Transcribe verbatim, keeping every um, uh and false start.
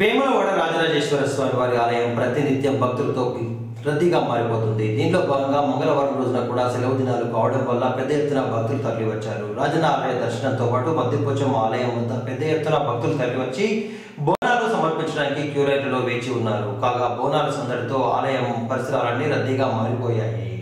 వేములవాడ రాజరాజేశ్వర స్వామి వారి ఆలయం ప్రతినిత్యం భక్తులతో రద్దీగా మారిపోతుంది. దీంట్లో భాగంగా మంగళవారం రోజున కూడా సెలవు దినాలు కావడం వల్ల పెద్ద ఎత్తున భక్తులు తరలివచ్చారు. రాజన ఆలయ దర్శనంతో పాటు మధ్యపోచం ఆలయం వద్ద పెద్ద ఎత్తున భక్తులు తరలివచ్చి బోనాలు సమర్పించడానికి క్యూలైన్లలో వేచి ఉన్నారు. కాగా బోనాల సందడితో ఆలయం పరిసరాలన్నీ రద్దీగా మారిపోయాయి.